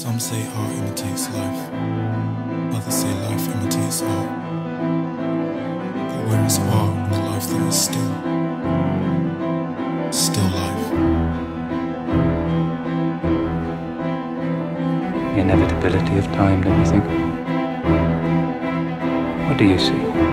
Some say art imitates life, others say life imitates art. But where is art in the life that is still life? The inevitability of time, don't you think? What do you see?